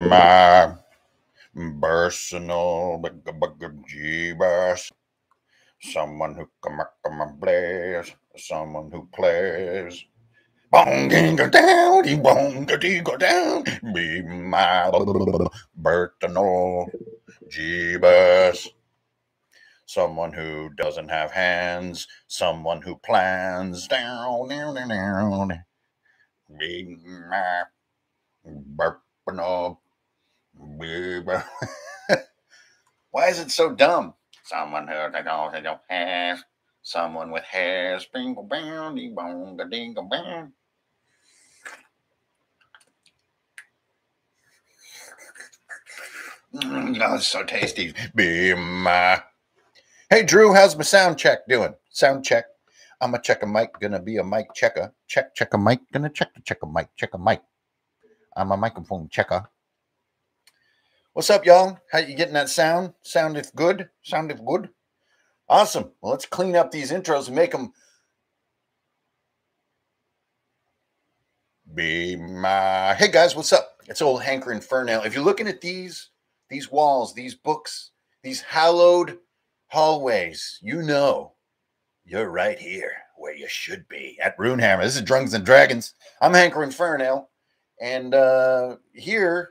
My personal Jeebus. Someone who come plays. Someone who plays. Bongingo down, he bongingo down. Be my personal Jeebus. Someone who doesn't have hands. Someone who plans down, down, down. Be my personal. Why is it so dumb? Someone who they don't have. Someone with hair. Springle boundy bong a dingle bound. Oh, it's so tasty. Be my. Hey Drew, how's my sound check doing? Sound check. I'm a check a mic, gonna be a mic checker. Check a mic, gonna check a mic, check a mic. I'm a microphone checker. What's up, y'all? How you getting that sound? Soundeth good? Soundeth good? Awesome. Well, let's clean up these intros and make them be my... Hey, guys, what's up? It's old Hankerin Ferinale. If you're looking at these walls, these books, these hallowed hallways, you know you're right here where you should be at Runehammer. This is Drunks and Dragons. I'm Hankerin Ferinale, and here...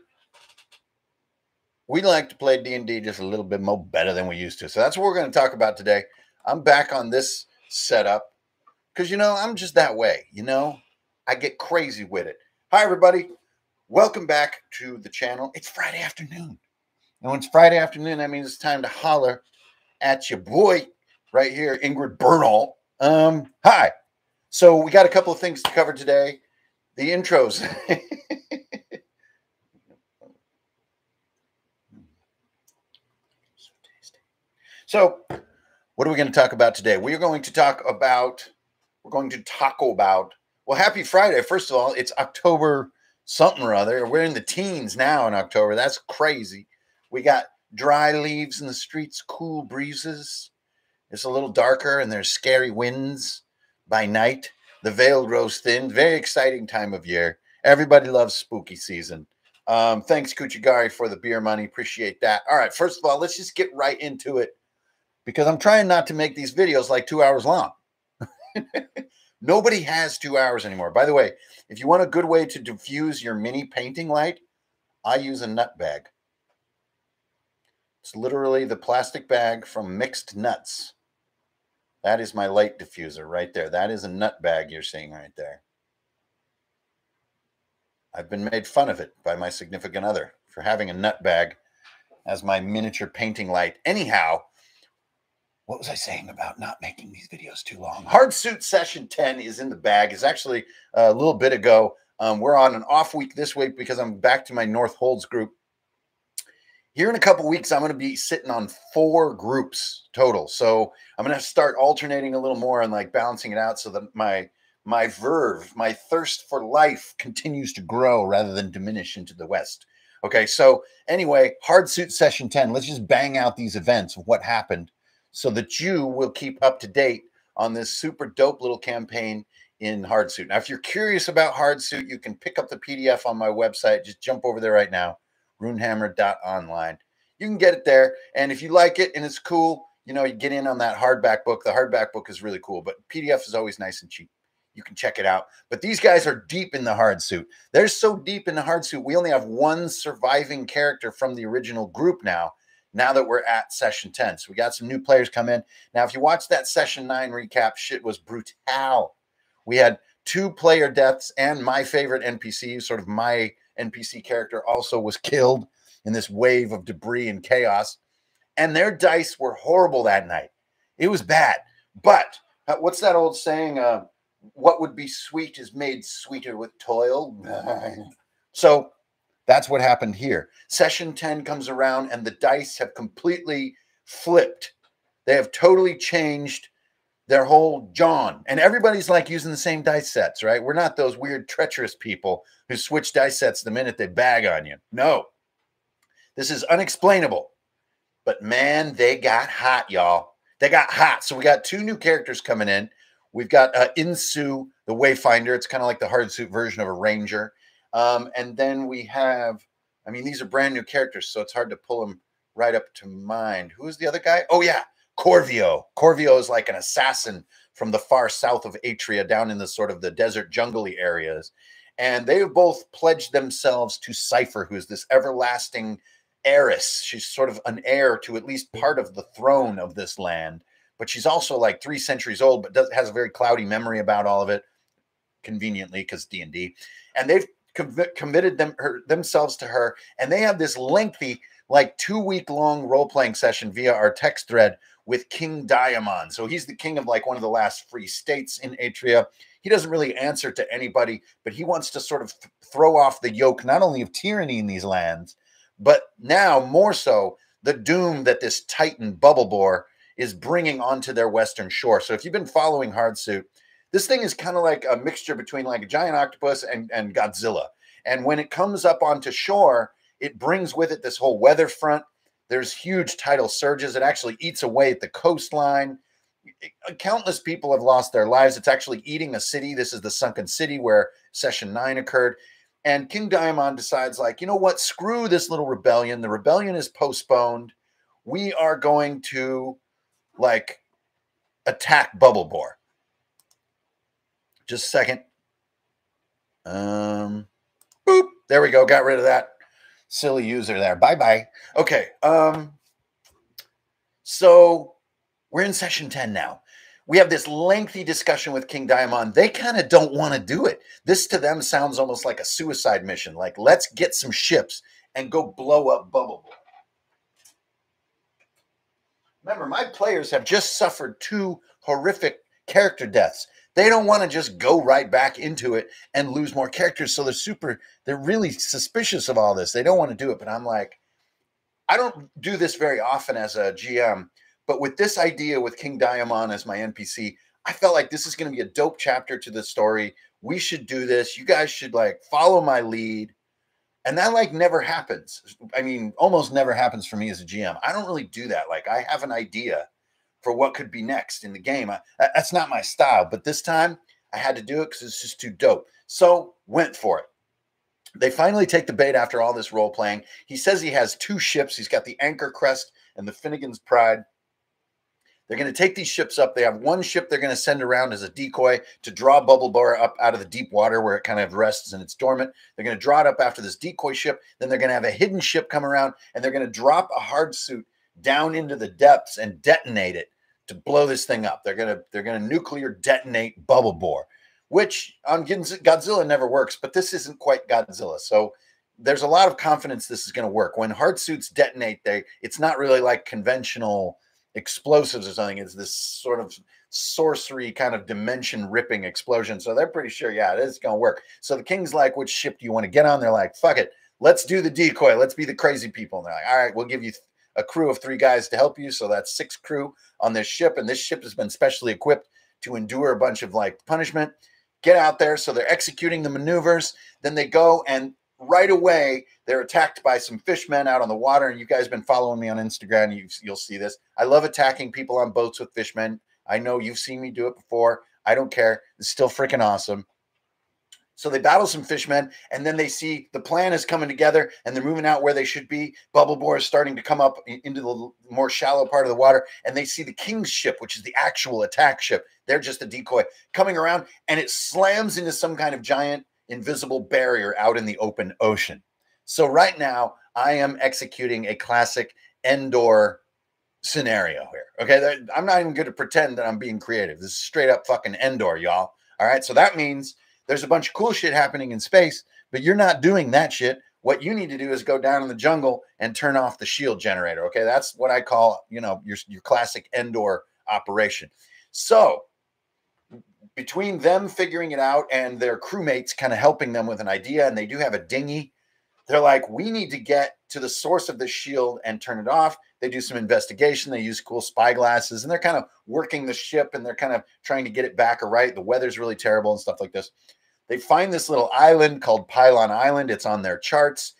we like to play D&D just a little bit more better than we used to. So that's what we're going to talk about today. I'm back on this setup because, you know, I'm just that way. You know, I get crazy with it. Hi, everybody. Welcome back to the channel. It's Friday afternoon. And when it's Friday afternoon, that means it's time to holler at your boy right here, Ingrid Bernal. Hi. So we got a couple of things to cover today. The intros. So, what are we going to talk about today? We're going to talk about, well, happy Friday. First of all, it's October something or other. We're in the teens now in October. That's crazy. We got dry leaves in the streets, cool breezes. It's a little darker, and there's scary winds by night. The veil grows thin. Very exciting time of year. Everybody loves spooky season. Thanks, Kuchigari, for the beer money. Appreciate that. All right, first of all, let's just get right into it. Because I'm trying not to make these videos like 2 hours long. Nobody has 2 hours anymore. By the way, if you want a good way to diffuse your mini painting light, I use a nut bag. It's literally the plastic bag from mixed nuts. That is my light diffuser right there. That is a nut bag you're seeing right there. I've been made fun of it by my significant other for having a nut bag as my miniature painting light. Anyhow... what was I saying about not making these videos too long? Hardsuit Session 10 is in the bag. It's actually a little bit ago. We're on an off week this week because I'm back to my North Holds group. Here in a couple weeks, I'm going to be sitting on 4 groups total. So I'm going to start alternating a little more and like balancing it out so that my verve, my thirst for life continues to grow rather than diminish into the West. Okay, so anyway, Hardsuit Session 10. Let's just bang out these events of what happened, so that you will keep up to date on this super dope little campaign in Hardsuit. Now, if you're curious about Hardsuit, you can pick up the PDF on my website. Just jump over there right now, runehammer.online. You can get it there. And if you like it and it's cool, you know, you get in on that hardback book. The hardback book is really cool, but PDF is always nice and cheap. You can check it out. But these guys are deep in the Hardsuit. They're so deep in the Hardsuit, we only have one surviving character from the original group now. Now that we're at Session 10. So we got some new players come in. Now, if you watch that Session 9 recap, shit was brutal. We had 2 player deaths, and my favorite NPC, sort of my NPC character, also was killed in this wave of debris and chaos. And their dice were horrible that night. It was bad. But what's that old saying? What would be sweet is made sweeter with toil. So... that's what happened here. Session 10 comes around and the dice have completely flipped. They have totally changed their whole John. And everybody's like using the same dice sets, right? We're not those weird treacherous people who switch dice sets the minute they bag on you. No. This is unexplainable. But man, they got hot, y'all. They got hot. So we got 2 new characters coming in. We've got Insu, the Wayfinder. It's kind of like the Hardsuit version of a ranger. And then we have I mean, these are brand new characters, so it's hard to pull them right up to mind. Who's the other guy? Oh, yeah, Corvio. Corvio is like an assassin from the far south of Atria, down in the sort of the desert jungly areas. And they've both pledged themselves to Cypher, who is this everlasting heiress. She's sort of an heir to at least part of the throne of this land. But she's also like 3 centuries old, but has a very cloudy memory about all of it, conveniently, because D&D. And they've committed themselves to her, and they have this lengthy, like 2-week-long role-playing session via our text thread with King Diamond. So he's the king of like one of the last free states in Atria. He doesn't really answer to anybody, but he wants to sort of throw off the yoke, not only of tyranny in these lands, but now more so the doom that this Titan Bubble Bore is bringing onto their western shore. So if you've been following Hardsuit, this thing is kind of like a mixture between like a giant octopus and Godzilla. And when it comes up onto shore, it brings with it this whole weather front. There's huge tidal surges. It actually eats away at the coastline. Countless people have lost their lives. It's actually eating a city. This is the sunken city where Session 9 occurred. And King Diamond decides, like, you know what? Screw this little rebellion. The rebellion is postponed. We are going to, like, attack Bubble Bore. Just a second. Boop. There we go. Got rid of that silly user there. Bye-bye. Okay. So we're in session 10 now. We have this lengthy discussion with King Diamond. They kind of don't want to do it. This to them sounds almost like a suicide mission. Like, let's get some ships and go blow up Bubble Bore. Remember, my players have just suffered 2 horrific character deaths. They don't want to just go right back into it and lose more characters. So they're really suspicious of all this. They don't want to do it. But I'm like, I don't do this very often as a GM. But with this idea with King Diamond as my NPC, I felt like this is going to be a dope chapter to the story. We should do this. You guys should like follow my lead. And that like never happens. I mean, almost never happens for me as a GM. I don't really do that. Like I have an idea for what could be next in the game. That's not my style, but this time I had to do it because it's just too dope. So went for it. They finally take the bait after all this role playing. He says he has 2 ships. He's got the Anchor Crest and the Finnegan's Pride. They're going to take these ships up. They have 1 ship they're going to send around as a decoy to draw Bubble Bore up out of the deep water where it kind of rests and it's dormant. They're going to draw it up after this decoy ship. Then they're going to have a hidden ship come around, and they're going to drop a Hardsuit down into the depths and detonate it to blow this thing up. They're gonna nuclear detonate Bubble Bore, which on Godzilla never works, but this isn't quite Godzilla. So there's a lot of confidence this is going to work. When Hardsuits detonate, it's not really like conventional explosives or something. It's this sort of sorcery kind of dimension-ripping explosion. So they're pretty sure, yeah, it's going to work. So the king's like, which ship do you want to get on? They're like, fuck it. Let's do the decoy. Let's be the crazy people. And they're like, all right, we'll give you a crew of 3 guys to help you. So that's 6 crew on this ship. And this ship has been specially equipped to endure a bunch of like punishment. Get out there. So they're executing the maneuvers. Then they go, and right away they're attacked by some fishmen out on the water. And you guys have been following me on Instagram. You'll see this. I love attacking people on boats with fishmen. I know you've seen me do it before. I don't care. It's still freaking awesome. So they battle some fishmen, and then they see the plan is coming together, and they're moving out where they should be. Bubble Bore is starting to come up into the more shallow part of the water, and they see the king's ship, which is the actual attack ship. They're just a decoy coming around, and it slams into some kind of giant invisible barrier out in the open ocean. So right now, I am executing a classic Endor scenario here. Okay, I'm not even going to pretend that I'm being creative. This is straight up fucking Endor, y'all. All right, so that means there's a bunch of cool shit happening in space, but you're not doing that shit. What you need to do is go down in the jungle and turn off the shield generator, okay? That's what I call, you know, your classic Endor operation. So between them figuring it out and their crewmates kind of helping them with an idea, and they do have a dinghy, they're like, we need to get to the source of the shield and turn it off. They do some investigation. They use cool spyglasses, and they're kind of working the ship, and they're kind of trying to get it back or right. The weather's really terrible and stuff like this. They find this little island called Pylon Island. It's on their charts.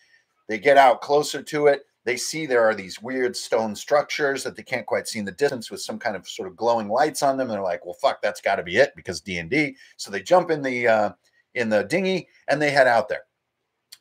They get out closer to it. They see there are these weird stone structures that they can't quite see in the distance with some kind of sort of glowing lights on them. And they're like, well, fuck, that's got to be it because D&D. So they jump in the dinghy, and they head out there.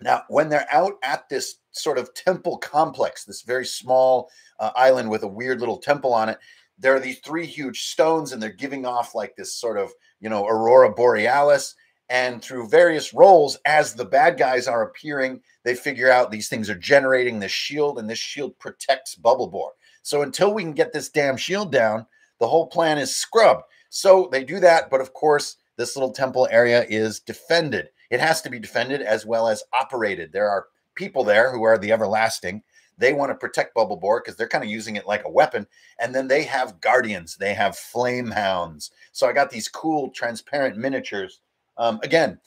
Now, when they're out at this sort of temple complex, this very small island with a weird little temple on it, there are these three huge stones, and they're giving off like this sort of, you know, Aurora Borealis. And through various roles, as the bad guys are appearing, they figure out these things are generating this shield, and this shield protects Bubble Bore. So until we can get this damn shield down, the whole plan is scrubbed. So they do that, but of course, this little temple area is defended. It has to be defended as well as operated. There are people there who are the Everlasting. They want to protect Bubble Bore because they're kind of using it like a weapon. And then they have guardians. They have flame hounds. So I got these cool transparent miniatures. Again,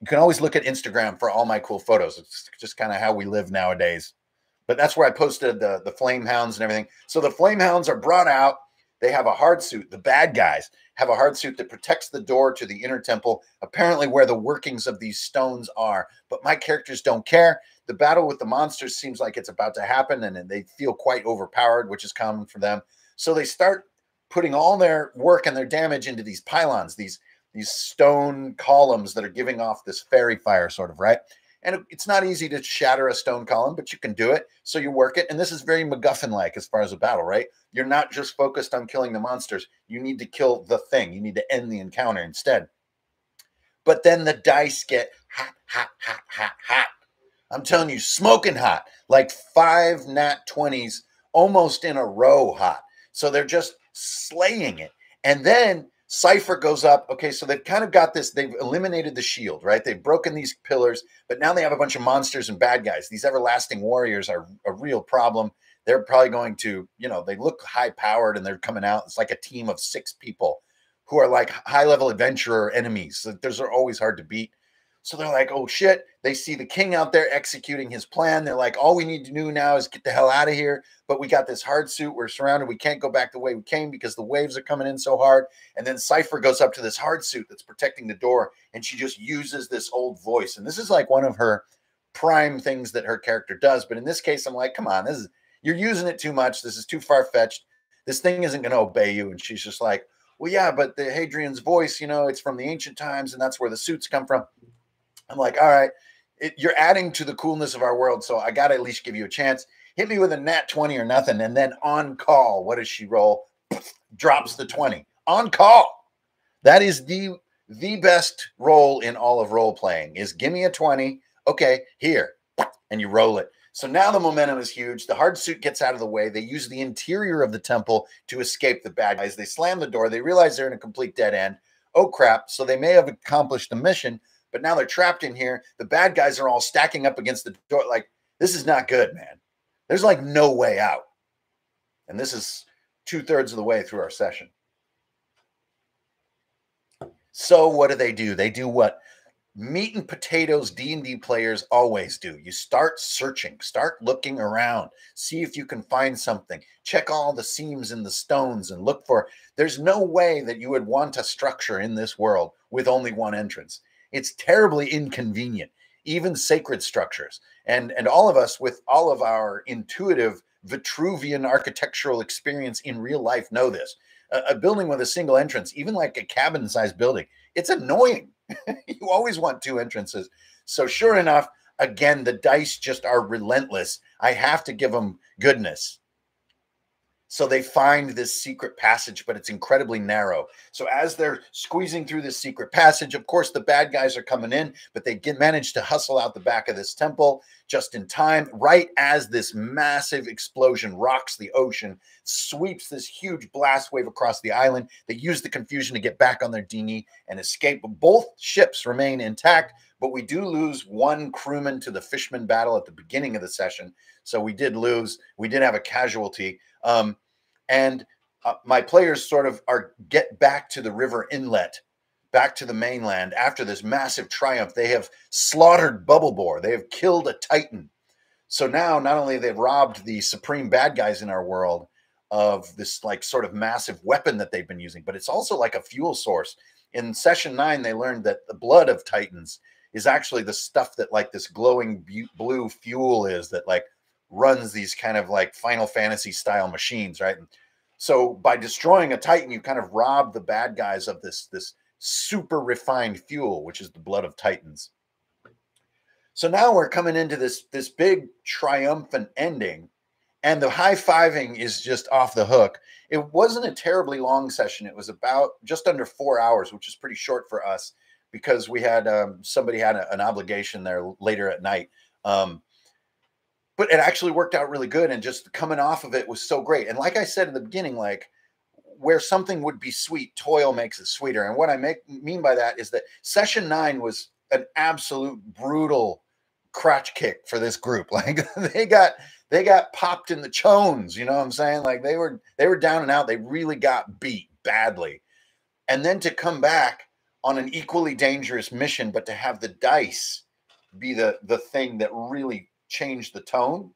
you can always look at Instagram for all my cool photos. It's just kind of how we live nowadays. But that's where I posted the flame hounds and everything. So the flame hounds are brought out. They have a hard suit. The bad guys have a hard suit that protects the door to the inner temple, apparently where the workings of these stones are. But my characters don't care. The battle with the monsters seems like it's about to happen, and they feel quite overpowered, which is common for them. So they start putting all their work and their damage into these pylons, these stone columns that are giving off this fairy fire sort of, right? And it's not easy to shatter a stone column, but you can do it. So you work it. And this is very MacGuffin-like as far as a battle, right? You're not just focused on killing the monsters. You need to kill the thing. You need to end the encounter instead. But then the dice get hot, hot, hot, hot, hot. I'm telling you, smoking hot. Like 5 nat 20s almost in a row hot. So they're just slaying it. And then Cypher goes up. Okay, so they've kind of got this. They've eliminated the shield, right? They've broken these pillars, but now they have a bunch of monsters and bad guys. These everlasting warriors are a real problem. They're probably going to, you know, they look high-powered, and they're coming out. It's like a team of 6 people who are like high-level adventurer enemies. Those are always hard to beat. So they're like, oh, shit. They see the king out there executing his plan. They're like, all we need to do now is get the hell out of here. But we got this hard suit. We're surrounded. We can't go back the way we came because the waves are coming in so hard. And then Cypher goes up to this hard suit that's protecting the door, and she just uses this old voice. And this is like one of her prime things that her character does. But in this case, I'm like, come on. This is, you're using it too much. This is too far-fetched. This thing isn't going to obey you. And she's just like, well, yeah, but the Hadrian's voice, you know, it's from the ancient times, and that's where the suits come from. I'm like, all right, you're adding to the coolness of our world, so I got to at least give you a chance. Hit me with a nat 20 or nothing, and then on call, what does she roll? Drops the 20. On call. That is the best roll in all of role playing is give me a 20. Okay, here. And you roll it. So now the momentum is huge. The hard suit gets out of the way. They use the interior of the temple to escape the bad guys. They slam the door. They realize they're in a complete dead end. Oh, crap. So they may have accomplished the mission, but now they're trapped in here. The bad guys are all stacking up against the door. Like, this is not good, man. There's like no way out. And this is 2/3 of the way through our session. So what do? They do what meat and potatoes D&D players always do. You start searching, start looking around, see if you can find something, check all the seams in the stones and look for, there's no way that you would want a structure in this world with only one entrance. It's terribly inconvenient, even sacred structures. And all of us with all of our intuitive Vitruvian architectural experience in real life know this. A building with a single entrance, even like a cabin-sized building, it's annoying. You always want two entrances. So sure enough, again, the dice just are relentless. I have to give them goodness. So they find this secret passage, but it's incredibly narrow. So as they're squeezing through this secret passage, of course, the bad guys are coming in, but they manage to hustle out the back of this temple just in time, right as this massive explosion rocks the ocean, sweeps this huge blast wave across the island. They use the confusion to get back on their dinghy and escape. Both ships remain intact, but we do lose one crewman to the fishman battle at the beginning of the session. So we did lose. We did have a casualty. My players sort of get back to the river inlet, back to the mainland after this massive triumph. They have slaughtered Bubble Bore. They have killed a titan. So now not only they've robbed the supreme bad guys in our world of this like sort of massive weapon that they've been using, but it's also like a fuel source. In session 9, they learned that the blood of titans is actually the stuff that like this glowing blue fuel is that like runs these kind of like Final Fantasy style machines, right? And so by destroying a titan, you kind of rob the bad guys of this super refined fuel, which is the blood of titans. So now we're coming into this big triumphant ending, and the high-fiving is just off the hook. It wasn't a terribly long session. It was about just under 4 hours, which is pretty short for us because we had somebody had an obligation there later at night. But it actually worked out really good, and just coming off of it was so great. And like I said in the beginning, like, where something would be sweet, toil makes it sweeter. And what I mean by that is that session 9 was an absolute brutal crotch kick for this group. Like, they got popped in the chones, you know what I'm saying? Like, they were down and out. They really got beat badly. And then to come back on an equally dangerous mission, but to have the dice be the thing that really changed the tone,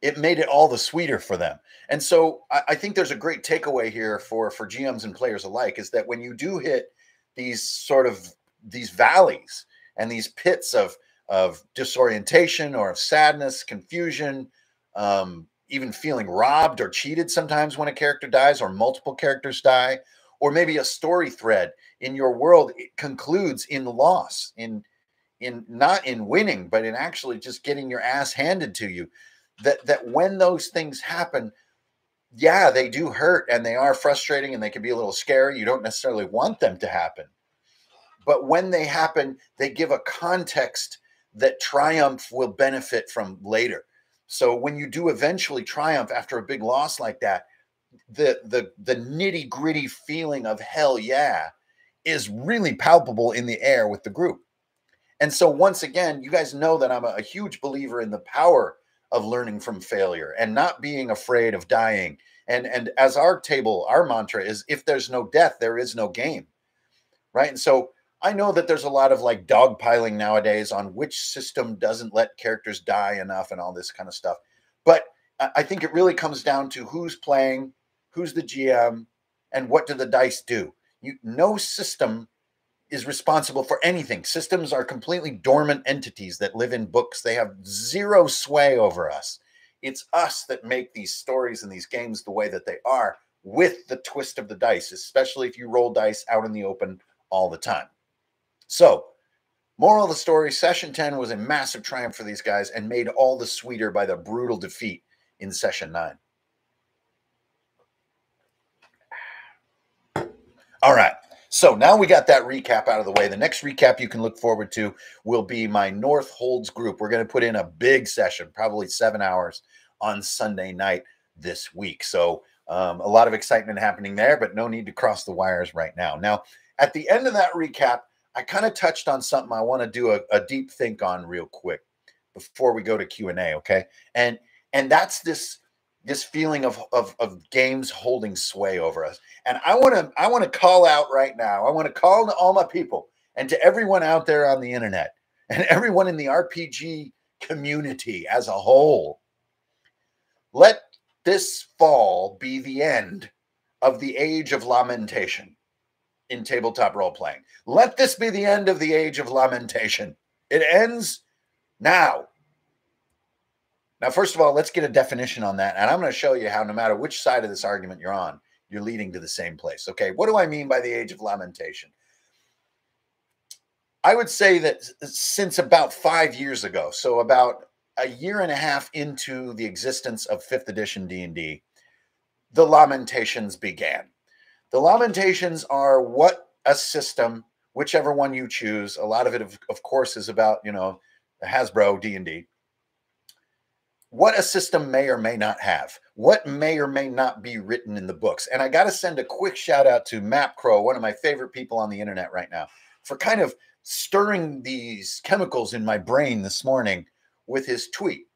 it made it all the sweeter for them. And so I think there's a great takeaway here for GMs and players alike, is that when you do hit these sort of these valleys and these pits of disorientation or of sadness, confusion, even feeling robbed or cheated sometimes when a character dies or multiple characters die, or maybe a story thread in your world it concludes in loss, in not in winning, but in actually just getting your ass handed to you. That when those things happen, yeah, they do hurt and they are frustrating and they can be a little scary. You don't necessarily want them to happen. But when they happen, they give a context that triumph will benefit from later. So when you do eventually triumph after a big loss like that, the nitty-gritty feeling of hell yeah is really palpable in the air with the group. And so once again, you guys know that I'm a huge believer in the power of learning from failure and not being afraid of dying. And as our table, our mantra is, if there's no death, there is no game, right? And so I know that there's a lot of like dogpiling nowadays on which system doesn't let characters die enough and all this kind of stuff. But I think it really comes down to who's playing, who's the GM, and what do the dice do? No system is responsible for anything. Systems are completely dormant entities that live in books. They have zero sway over us. It's us that make these stories and these games the way that they are, with the twist of the dice, especially if you roll dice out in the open all the time. So, moral of the story, session 10 was a massive triumph for these guys and made all the sweeter by the brutal defeat in session 9. All right. So now we got that recap out of the way. The next recap you can look forward to will be my North Holds group. We're going to put in a big session, probably 7 hours on Sunday night this week. So a lot of excitement happening there, but no need to cross the wires right now. Now, at the end of that recap, I kind of touched on something I want to do a deep think on real quick before we go to Q&A, okay? And that's this feeling of games holding sway over us. And I want to call out right now. I want to call to all my people and to everyone out there on the internet and everyone in the RPG community as a whole. Let this fall be the end of the age of lamentation in tabletop role-playing. Let this be the end of the age of lamentation. It ends now. Now, first of all, let's get a definition on that. And I'm going to show you how, no matter which side of this argument you're on, you're leading to the same place. Okay, what do I mean by the age of lamentation? I would say that since about 5 years ago, so about a year and a half into the existence of 5th edition D&D, the lamentations began. The lamentations are what a system, whichever one you choose, a lot of it, of course, is about, you know, Hasbro D&D. What a system may or may not have, what may or may not be written in the books. And I got to send a quick shout out to Matt Crow, one of my favorite people on the internet right now, for kind of stirring these chemicals in my brain this morning with his tweet.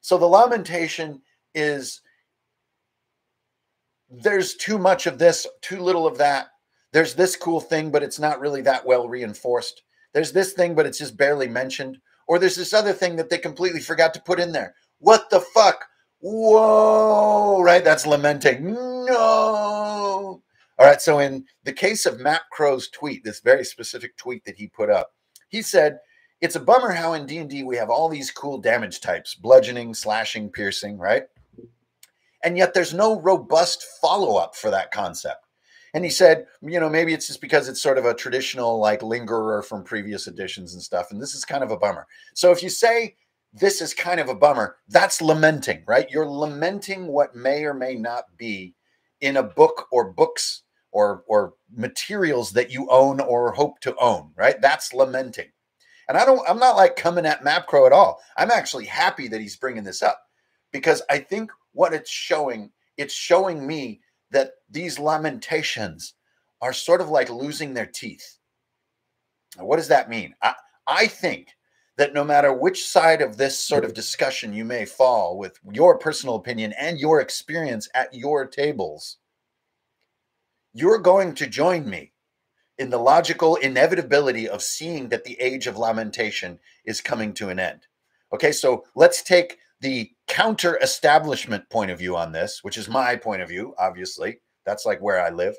So the lamentation is, there's too much of this, too little of that. There's this cool thing, but it's not really that well reinforced. There's this thing, but it's just barely mentioned. Or there's this other thing that they completely forgot to put in there. What the fuck? Whoa, right? That's lamenting. No. All right, so in the case of Matt Crow's tweet, this very specific tweet that he put up, he said, it's a bummer how in D&D we have all these cool damage types, bludgeoning, slashing, piercing, right? And yet there's no robust follow-up for that concept. And he said, you know, maybe it's just because it's sort of a traditional like lingerer from previous editions and stuff. And this is kind of a bummer. So if you say this is kind of a bummer, that's lamenting, right? You're lamenting what may or may not be in a book or books or materials that you own or hope to own, right? That's lamenting. And I'm not like coming at Matt Crow at all. I'm actually happy that he's bringing this up, because I think what it's showing me that these lamentations are sort of like losing their teeth. Now, what does that mean? I think that no matter which side of this sort of discussion you may fall with your personal opinion and your experience at your tables, you're going to join me in the logical inevitability of seeing that the age of lamentation is coming to an end. Okay, so let's take the counter-establishment point of view on this, which is my point of view, obviously. That's like where I live.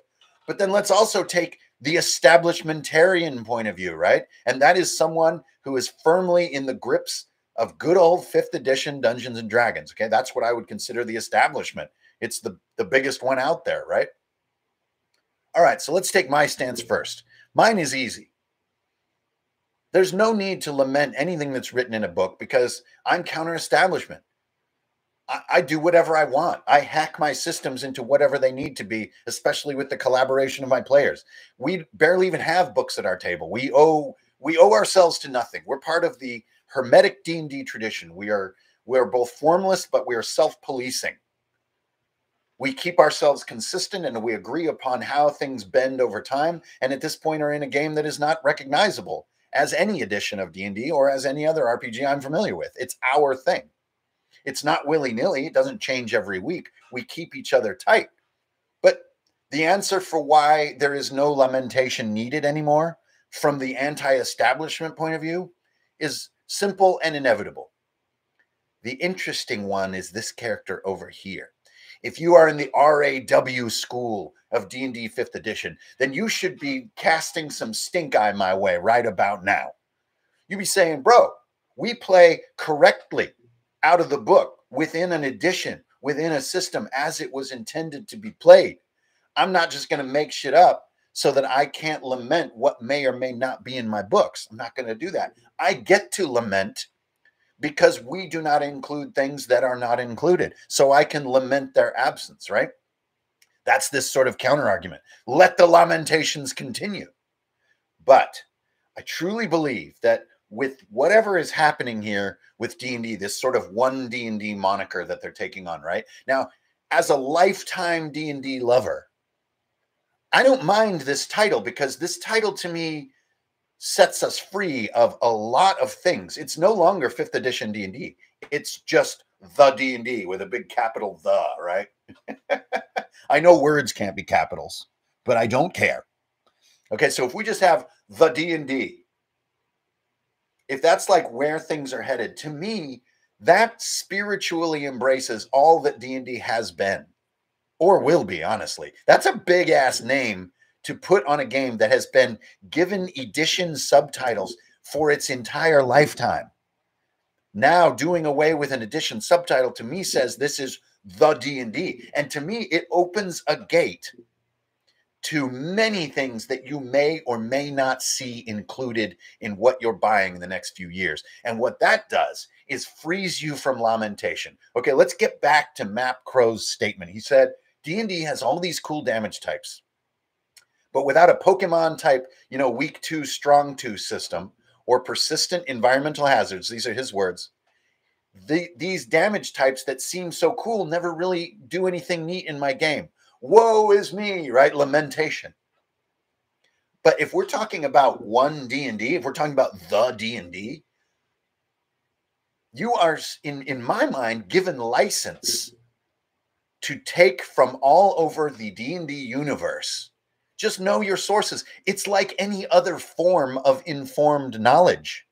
But then let's also take the establishmentarian point of view, right? And that is someone who is firmly in the grips of good old 5th edition Dungeons and Dragons, okay? That's what I would consider the establishment. It's the biggest one out there, right? All right, so let's take my stance first. Mine is easy. There's no need to lament anything that's written in a book because I'm counter-establishment. I do whatever I want. I hack my systems into whatever they need to be, especially with the collaboration of my players. We barely even have books at our table. We owe ourselves to nothing. We're part of the hermetic D&D tradition. We're both formless, but we are self-policing. We keep ourselves consistent and we agree upon how things bend over time, and at this point are in a game that is not recognizable as any edition of D&D or as any other RPG I'm familiar with. It's our thing. It's not willy-nilly. It doesn't change every week. We keep each other tight. But the answer for why there is no lamentation needed anymore from the anti-establishment point of view is simple and inevitable. The interesting one is this character over here. If you are in the RAW school of D&D 5th edition, then you should be casting some stink eye my way right about now. You'd be saying, bro, we play correctly out of the book within an edition, within a system as it was intended to be played. I'm not just going to make shit up so that I can't lament what may or may not be in my books. I'm not going to do that. I get to lament because we do not include things that are not included. So I can lament their absence, right? That's this sort of counterargument. Let the lamentations continue. But I truly believe that with whatever is happening here with D&D, this sort of one D&D moniker that they're taking on, right? Now, as a lifetime D&D lover, I don't mind this title because this title to me sets us free of a lot of things. It's no longer 5th edition D&D. It's just the D&D with a big capital the, right? I know words can't be capitals, but I don't care. Okay, so if we just have the D&D, if that's like where things are headed, to me, that spiritually embraces all that D&D has been or will be, honestly. That's a big-ass name to put on a game that has been given edition subtitles for its entire lifetime. Now doing away with an edition subtitle to me says this is the D&D. And to me, it opens a gate to many things that you may or may not see included in what you're buying in the next few years. And what that does is frees you from lamentation. Okay, let's get back to Matt Crow's statement. He said, D&D has all these cool damage types, but without a Pokemon type, you know, weak two, strong two system or persistent environmental hazards, these are his words, these damage types that seem so cool never really do anything neat in my game. Woe is me, right? Lamentation. But if we're talking about one D&D, if we're talking about the D&D, you are, in my mind, given license to take from all over the D&D universe. Just know your sources. It's like any other form of informed knowledge.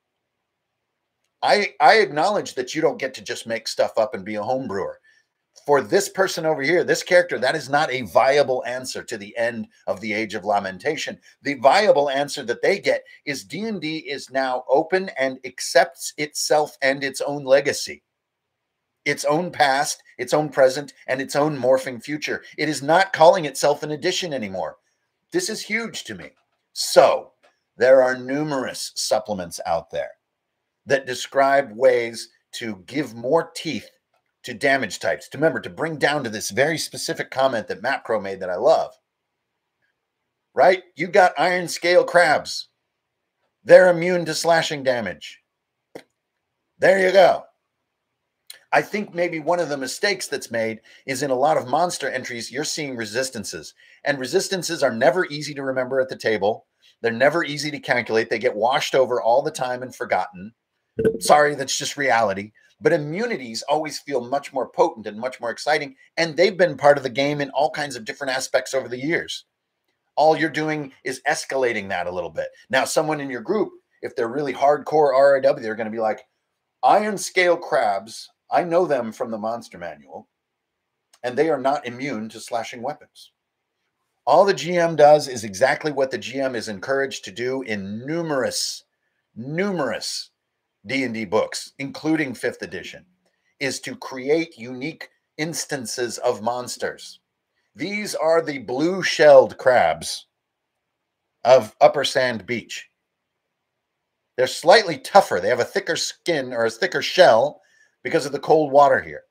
I acknowledge that you don't get to just make stuff up and be a homebrewer. For this person over here, this character, that is not a viable answer to the end of the Age of Lamentation. The viable answer that they get is D&D is now open and accepts itself and its own legacy. Its own past, its own present, and its own morphing future. It is not calling itself an edition anymore. This is huge to me. So there are numerous supplements out there that describe ways to give more teeth to damage types. To remember, to bring down to this very specific comment that Matt Crow made that I love, right? You got iron scale crabs. They're immune to slashing damage. There you go. I think maybe one of the mistakes that's made is in a lot of monster entries, you're seeing resistances. And resistances are never easy to remember at the table. They're never easy to calculate. They get washed over all the time and forgotten. Sorry, that's just reality. But immunities always feel much more potent and much more exciting. And they've been part of the game in all kinds of different aspects over the years. All you're doing is escalating that a little bit. Now, someone in your group, if they're really hardcore RAW, they're going to be like, iron scale crabs, I know them from the monster manual, and they are not immune to slashing weapons. All the GM does is exactly what the GM is encouraged to do in numerous D&D books, including 5th edition, is to create unique instances of monsters. These are the blue-shelled crabs of Upper Sand Beach. They're slightly tougher. They have a thicker skin or a thicker shell because of the cold water here.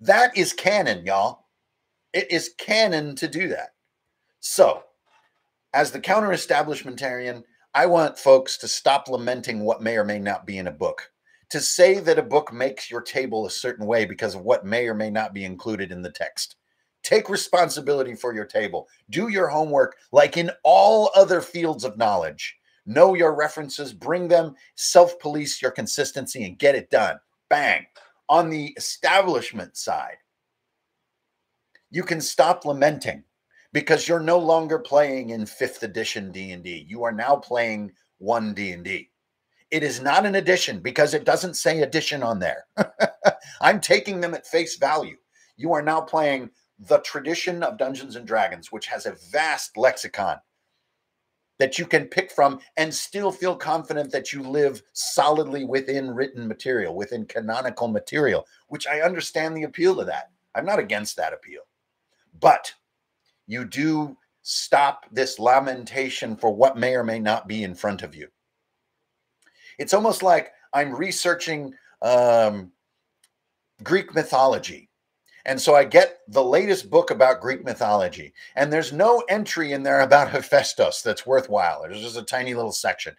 That is canon, y'all. It is canon to do that. So, as the counter-establishmentarian, I want folks to stop lamenting what may or may not be in a book. To say that a book makes your table a certain way because of what may or may not be included in the text. Take responsibility for your table. Do your homework like in all other fields of knowledge. Know your references, bring them, self-police your consistency, and get it done. Bang. On the establishment side, you can stop lamenting because you're no longer playing in 5th edition D&D. You are now playing 1 D&D. It is not an edition because it doesn't say edition on there. I'm taking them at face value. You are now playing the tradition of Dungeons & Dragons, which has a vast lexicon that you can pick from and still feel confident that you live solidly within written material, within canonical material, which I understand the appeal to that. I'm not against that appeal. But you do stop this lamentation for what may or may not be in front of you. It's almost like I'm researching Greek mythology. And so I get the latest book about Greek mythology, and there's no entry in there about Hephaestus that's worthwhile. There's just a tiny little section.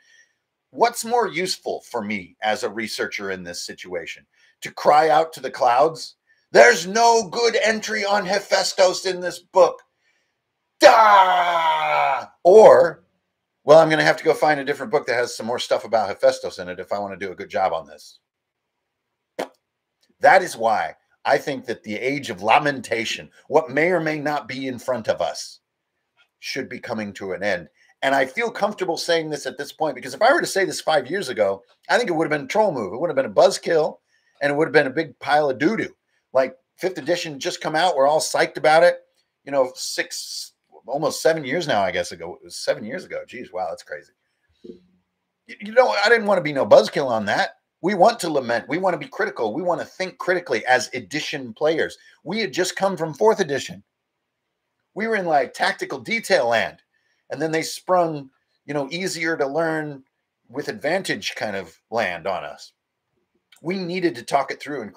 What's more useful for me as a researcher in this situation? To cry out to the clouds? There's no good entry on Hephaestus in this book. Duh! Or, well, I'm going to have to go find a different book that has some more stuff about Hephaestus in it if I want to do a good job on this. That is why I think that the age of lamentation, what may or may not be in front of us, should be coming to an end. And I feel comfortable saying this at this point, because if I were to say this 5 years ago, I think it would have been a troll move. It would have been a buzzkill, and it would have been a big pile of doo-doo. Like, 5th edition just come out. We're all psyched about it. You know, almost 7 years now, I guess, ago. It was 7 years ago. Geez, wow, that's crazy. You know, I didn't want to be no buzzkill on that. We want to lament. We want to be critical. We want to think critically as edition players. We had just come from 4th edition. We were in like tactical detail land. And then they sprung, you know, easier to learn with advantage kind of land on us. We needed to talk it through and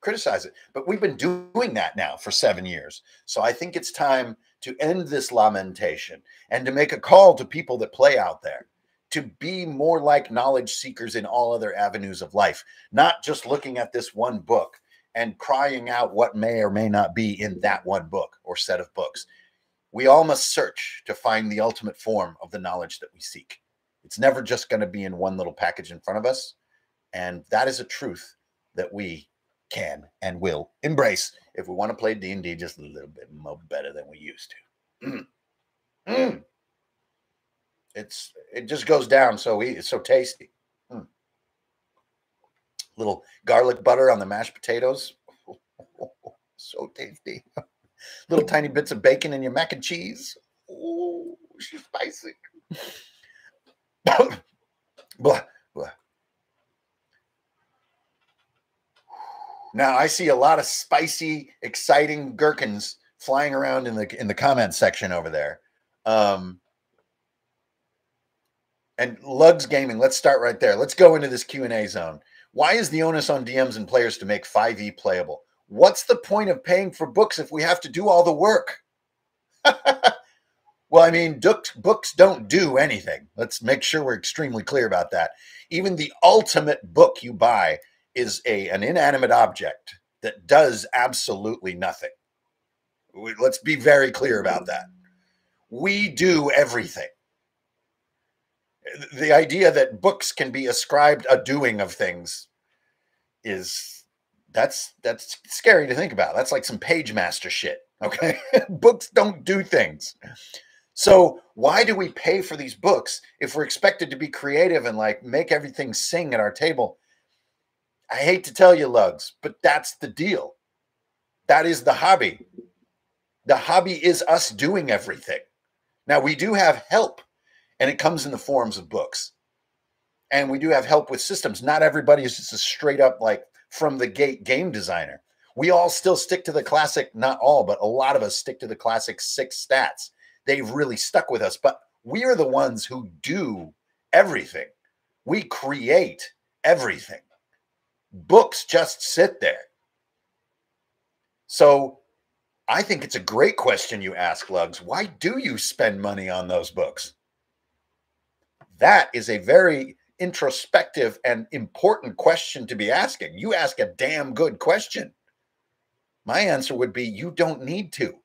criticize it. But we've been doing that now for 7 years. So I think it's time to end this lamentation and to make a call to people that play out there to be more like knowledge seekers in all other avenues of life, not just looking at this one book and crying out what may or may not be in that one book or set of books. We all must search to find the ultimate form of the knowledge that we seek. It's never just going to be in one little package in front of us. And that is a truth that we can and will embrace if we want to play D&D just a little bit more better than we used to. It just goes down so easy. It's so tasty. Little garlic butter on the mashed potatoes. So tasty. Little tiny bits of bacon in your mac and cheese. Oh, she's spicy. Blah, blah. Now I see a lot of spicy, exciting gherkins flying around in the comment section over there. And Lugs Gaming, let's start right there. Let's go into this Q&A zone. Why is the onus on DMs and players to make 5e playable? What's the point of paying for books if we have to do all the work? Well, I mean, books don't do anything. Let's make sure we're extremely clear about that. Even the ultimate book you buy is an inanimate object that does absolutely nothing. Let's be very clear about that. We do everything. The idea that books can be ascribed a doing of things is, that's scary to think about. That's like some page master shit, okay? Books don't do things. So why do we pay for these books if we're expected to be creative and like make everything sing at our table? I hate to tell you, Lugs, but that's the deal. That is the hobby. The hobby is us doing everything. Now, we do have help, and it comes in the forms of books. And we do have help with systems. Not everybody is just a straight up, like, from the gate game designer. We all still stick to the classic, not all, but a lot of us stick to the classic 6 stats. They've really stuck with us, but we are the ones who do everything. We create everything. Books just sit there. So I think it's a great question you ask, Lugs. Why do you spend money on those books? That is a very introspective and important question to be asking. You ask a damn good question. My answer would be you don't need to.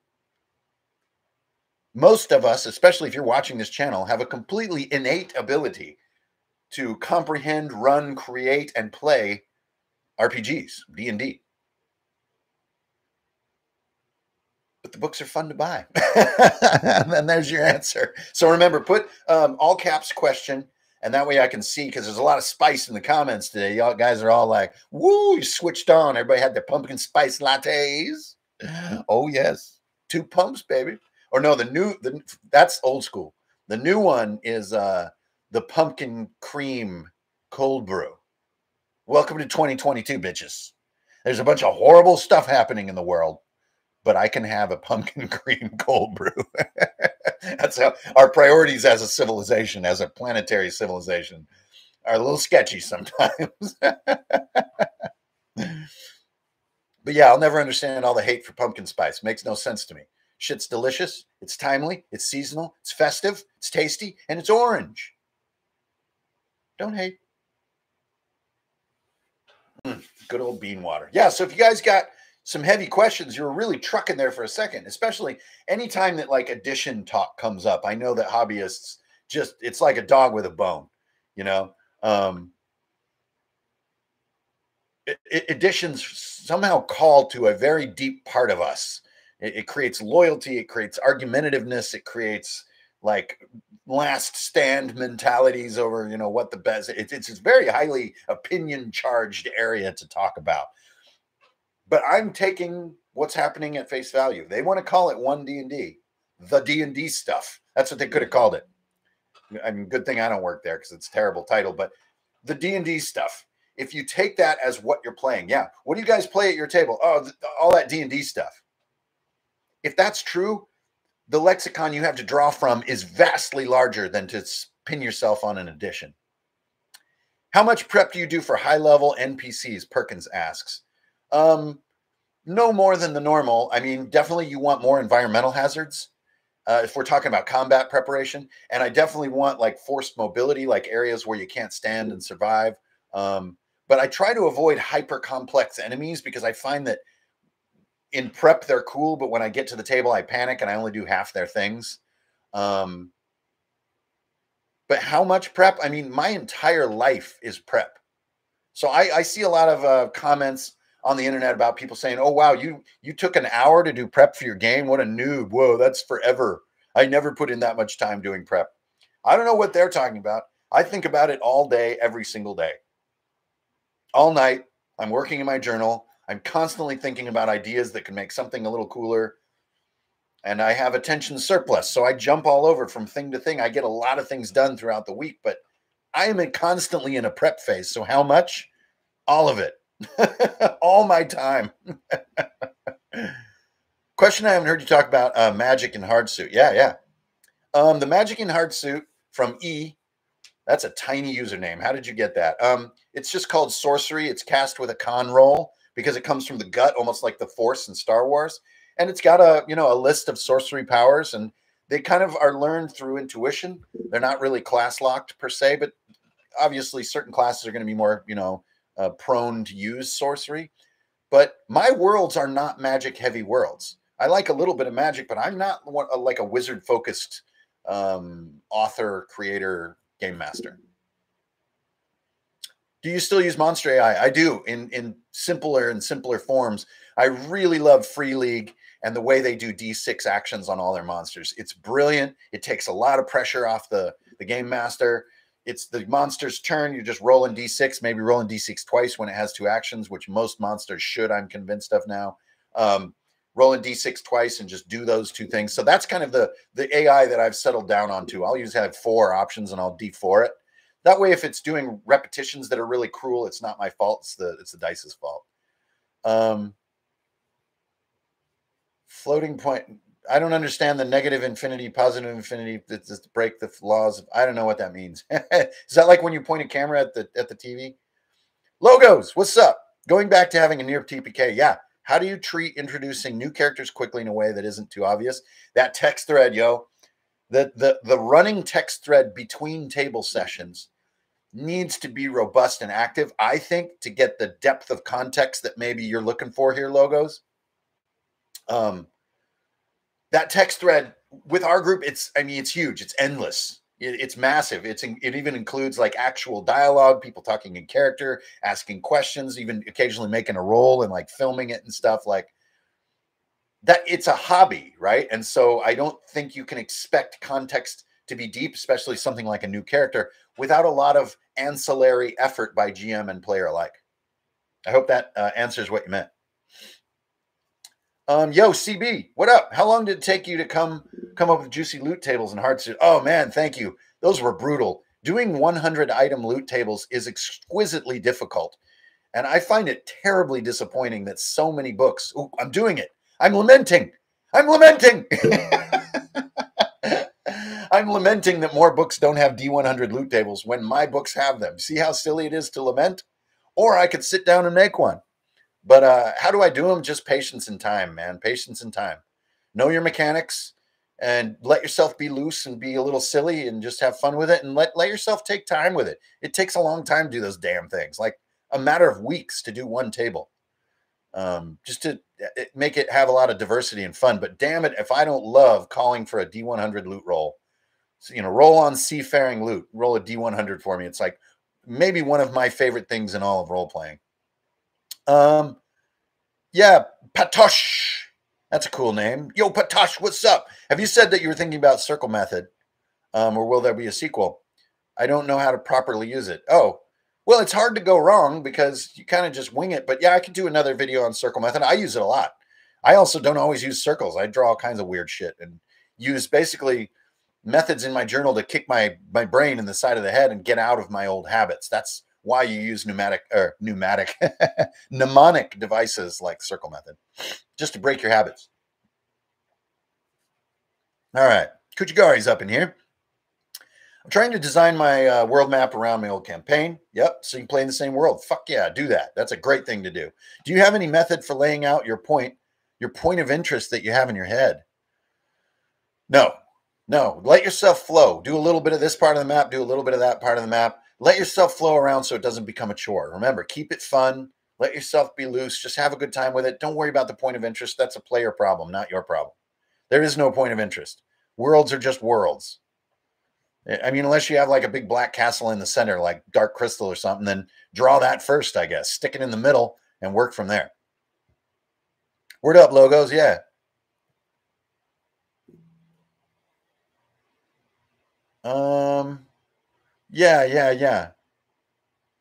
Most of us, especially if you're watching this channel, have a completely innate ability to comprehend, run, create, and play RPGs, D&D. But the books are fun to buy. And there's your answer. So remember, put all caps question, and that way I can see, because there's a lot of spice in the comments today. Y'all guys are all like, woo, you switched on. Everybody had their pumpkin spice lattes. Oh, yes. 2 pumps, baby. Or no, that's old school. The new one is the pumpkin cream cold brew. Welcome to 2022, bitches. There's a bunch of horrible stuff happening in the world, but I can have a pumpkin cream cold brew. That's how our priorities as a civilization, as a planetary civilization, are a little sketchy sometimes. But yeah, I'll never understand all the hate for pumpkin spice. Makes no sense to me. Shit's delicious. It's timely. It's seasonal. It's festive. It's tasty. And it's orange. Don't hate. Good old bean water. Yeah, so if you guys got some heavy questions, you were really trucking there for a second, especially anytime that like addition talk comes up. I know that hobbyists just, it's like a dog with a bone, you know. Additions somehow call to a very deep part of us. It creates loyalty. It creates argumentativeness. It creates like last stand mentalities over, you know, what the best. It's a very highly opinion charged area to talk about. But I'm taking what's happening at face value. They want to call it one D&D, the D&D stuff. That's what they could have called it. I mean, good thing I don't work there because it's a terrible title, but the D&D stuff. If you take that as what you're playing, yeah. What do you guys play at your table? Oh, all that D&D stuff. If that's true, the lexicon you have to draw from is vastly larger than to pin yourself on an edition. How much prep do you do for high-level NPCs, Perkins asks. No more than the normal. I mean, definitely you want more environmental hazards if we're talking about combat preparation. And I definitely want like forced mobility, like areas where you can't stand and survive. But I try to avoid hyper-complex enemies because I find that in prep, they're cool, but when I get to the table, I panic and I only do half their things. But how much prep? I mean, my entire life is prep. So I see a lot of comments on the internet about people saying, oh, wow, you took an hour to do prep for your game. What a noob. Whoa, that's forever. I never put in that much time doing prep. I don't know what they're talking about. I think about it all day, every single day. All night, I'm working in my journal. I'm constantly thinking about ideas that can make something a little cooler. And I have attention surplus, so I jump all over from thing to thing. I get a lot of things done throughout the week, but I am constantly in a prep phase. So how much? All of it. All my time. Question I haven't heard you talk about, magic and Hardsuit. Yeah, yeah. The magic in Hardsuit from E. That's a tiny username. How did you get that? It's just called sorcery. It's cast with a con roll because it comes from the gut, almost like the Force in Star Wars. And it's got a, you know, a list of sorcery powers, and they kind of are learned through intuition. They're not really class locked per se, but obviously certain classes are going to be more, you know, prone to use sorcery. But my worlds are not magic heavy worlds. I like a little bit of magic, but I'm not like a wizard focused author, creator, game master. Do you still use Monster AI? I do, in simpler and simpler forms. I really love Free League and the way they do D6 actions on all their monsters. It's brilliant. It takes a lot of pressure off the game master. It's the monster's turn. You're just rolling D6, maybe rolling D6 twice when it has two actions, which most monsters should, I'm convinced of now. Rolling D6 twice and just do those two things. So that's kind of the AI that I've settled down onto. I'll usually have four options and I'll D4 it. That way, if it's doing repetitions that are really cruel, it's not my fault. It's the dice's fault. Floating point. I don't understand the negative infinity, positive infinity. That's to break the laws. I don't know what that means. Is that like when you point a camera at the TV? Logos, what's up? Going back to having a near TPK. Yeah. How do you treat introducing new characters quickly in a way that isn't too obvious? That text thread, yo, the running text thread between table sessions needs to be robust and active, I think, to get the depth of context that maybe you're looking for here, Logos. That text thread with our group, it's huge. It's endless. It's massive. It even includes like actual dialogue, people talking in character, asking questions, even occasionally making a roll and like filming it and stuff like that. It's a hobby, right? And so I don't think you can expect context to be deep, especially something like a new character, without a lot of ancillary effort by GM and player alike. I hope that answers what you meant. Yo, CB, what up? How long did it take you to come up with juicy loot tables and Hardsuit? Oh, man, thank you. Those were brutal. Doing 100-item loot tables is exquisitely difficult, and I find it terribly disappointing that so many books... Ooh, I'm doing it. I'm lamenting. I'm lamenting. I'm lamenting that more books don't have D100 loot tables when my books have them. See how silly it is to lament? Or I could sit down and make one. But how do I do them? Just patience and time, man. Patience and time. Know your mechanics and let yourself be loose and be a little silly and just have fun with it. And let yourself take time with it. It takes a long time to do those damn things. Like a matter of weeks to do one table. Just to make it have a lot of diversity and fun. But damn it, if I don't love calling for a D100 loot roll. So, you know, roll on seafaring loot. Roll a D100 for me. It's like maybe one of my favorite things in all of role-playing. Yeah, Patosh. That's a cool name. Yo, Patosh, what's up? Have you said that you were thinking about Circle Method? Or will there be a sequel? I don't know how to properly use it. Oh, well, it's hard to go wrong because you kind of just wing it. But yeah, I could do another video on Circle Method. I use it a lot. I also don't always use circles. I draw all kinds of weird shit and use basically methods in my journal to kick my brain in the side of the head and get out of my old habits. That's why you use mnemonic devices like Circle Method, just to break your habits. All right, Kuchigari's up in here. I'm trying to design my world map around my old campaign. Yep, so you can play in the same world. Fuck yeah, do that. That's a great thing to do. Do you have any method for laying out your point of interest that you have in your head? No, let yourself flow. Do a little bit of this part of the map, do a little bit of that part of the map. Let yourself flow around so it doesn't become a chore. Remember, keep it fun. Let yourself be loose. Just have a good time with it. Don't worry about the point of interest. That's a player problem, not your problem. There is no point of interest. Worlds are just worlds. I mean, unless you have like a big black castle in the center, like Dark Crystal or something, then draw that first, I guess. Stick it in the middle and work from there. Word up, Logos. Yeah. Yeah.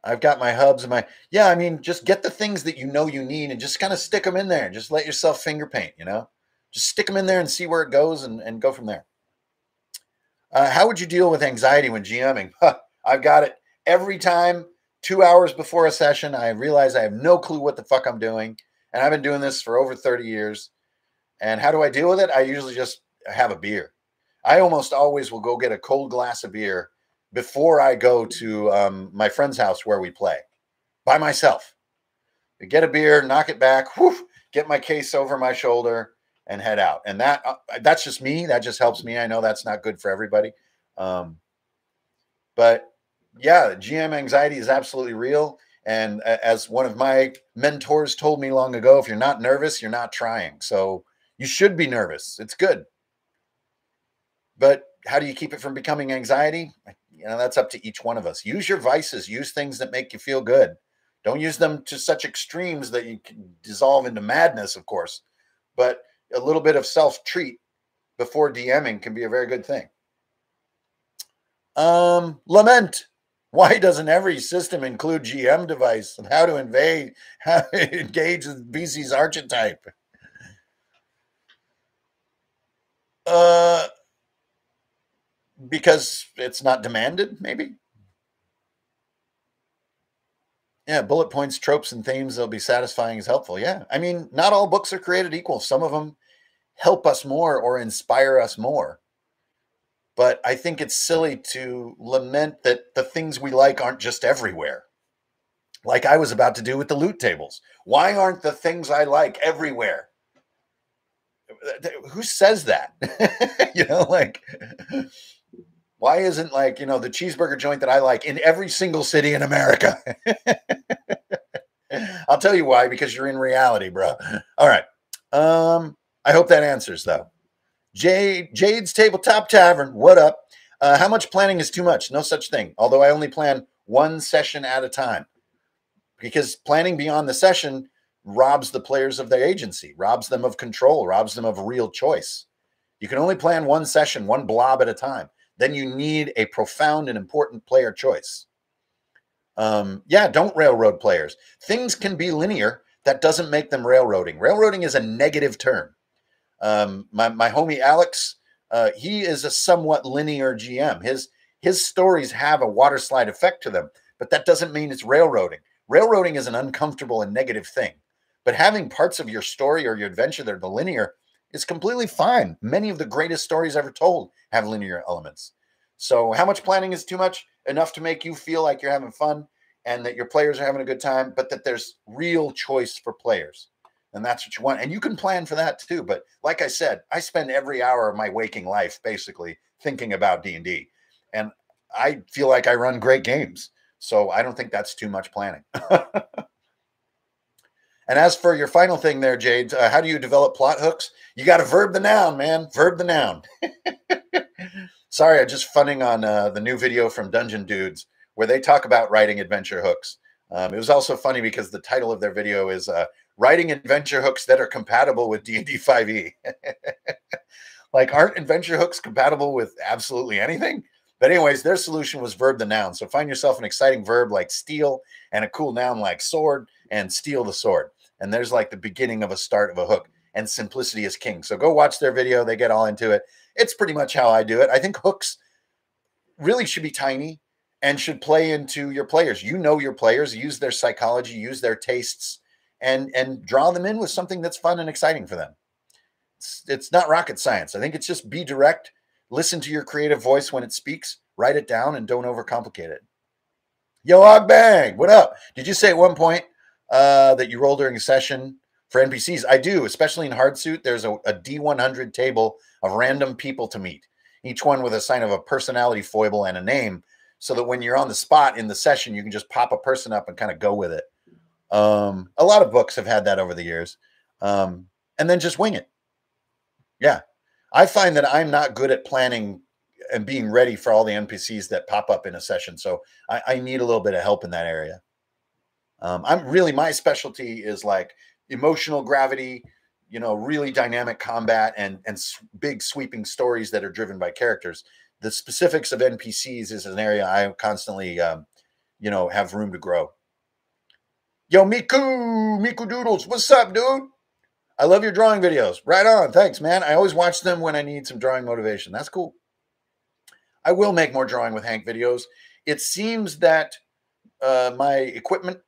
I've got my hubs and my... Yeah, I mean, just get the things that you know you need and just kind of stick them in there. Just let yourself finger paint, you know? Just stick them in there and see where it goes and go from there. How would you deal with anxiety when GMing? I've got it every time, 2 hours before a session. I realize I have no clue what the fuck I'm doing. And I've been doing this for over 30 years. And how do I deal with it? I usually just have a beer. I almost always will go get a cold glass of beer before I go to my friend's house where we play by myself. I get a beer, knock it back, whoosh, get my case over my shoulder, and head out. And that's just me. That just helps me. I know that's not good for everybody. But yeah, GM anxiety is absolutely real. And as one of my mentors told me long ago, if you're not nervous, you're not trying. So you should be nervous. It's good. But how do you keep it from becoming anxiety? You know, that's up to each one of us. Use your vices. Use things that make you feel good. Don't use them to such extremes that you can dissolve into madness, of course. But a little bit of self-treat before DMing can be a very good thing. Lament. Why doesn't every system include GM device and how to engage with BC's archetype? Because it's not demanded, maybe? Yeah, bullet points, tropes, and themes that'll be satisfying is helpful. Yeah, I mean, not all books are created equal. Some of them help us more or inspire us more. But I think it's silly to lament that the things we like aren't just everywhere. Like I was about to do with the loot tables. Why aren't the things I like everywhere? Who says that? You know, like, why isn't, like, you know, the cheeseburger joint that I like in every single city in America? I'll tell you why, because you're in reality, bro. All right. I hope that answers, though. Jade's Tabletop Tavern, what up? How much planning is too much? No such thing. Although I only plan one session at a time. Because planning beyond the session robs the players of their agency, robs them of control, robs them of real choice. You can only plan one session, one blob at a time. Then you need a profound and important player choice. Yeah, don't railroad players. Things can be linear. That doesn't make them railroading. Railroading is a negative term. My homie Alex, he is a somewhat linear GM. His stories have a water slide effect to them, but that doesn't mean it's railroading. Railroading is an uncomfortable and negative thing. But having parts of your story or your adventure that are linear is completely fine. Many of the greatest stories ever told have linear elements. So how much planning is too much? Enough to make you feel like you're having fun and that your players are having a good time, but that there's real choice for players. And that's what you want. And you can plan for that too. But like I said, I spend every hour of my waking life basically thinking about D&D. And I feel like I run great games. So I don't think that's too much planning. And as for your final thing there, Jade, how do you develop plot hooks? You got to verb the noun, man. Verb the noun. Sorry, I'm just funning on the new video from Dungeon Dudes where they talk about writing adventure hooks. It was also funny because the title of their video is Writing Adventure Hooks That Are Compatible with D&D 5e. Like, aren't adventure hooks compatible with absolutely anything? But anyways, their solution was verb the noun. So find yourself an exciting verb like steal and a cool noun like sword and steal the sword. And there's like the beginning of a start of a hook, and simplicity is king. So go watch their video. They get all into it. It's pretty much how I do it. I think hooks really should be tiny and should play into your players. You know your players, use their psychology, use their tastes, and draw them in with something that's fun and exciting for them. It's not rocket science. I think it's just be direct, listen to your creative voice when it speaks, write it down, and don't overcomplicate it. Yo, Ogbang, what up? Did you say at one point that you roll during a session for NPCs? I do, especially in Hardsuit. There's a D100 table of random people to meet, each one with a sign of a personality foible and a name, so that when you're on the spot in the session, you can just pop a person up and kind of go with it. A lot of books have had that over the years. And then just wing it. Yeah. I find that I'm not good at planning and being ready for all the NPCs that pop up in a session. So I need a little bit of help in that area. My specialty is like emotional gravity, you know, really dynamic combat and big sweeping stories that are driven by characters. The specifics of NPCs is an area I constantly, you know, have room to grow. Yo, Miku Doodles, what's up, dude? I love your drawing videos. Right on. Thanks, man. I always watch them when I need some drawing motivation. That's cool. I will make more Drawing with Hank videos. It seems that my equipment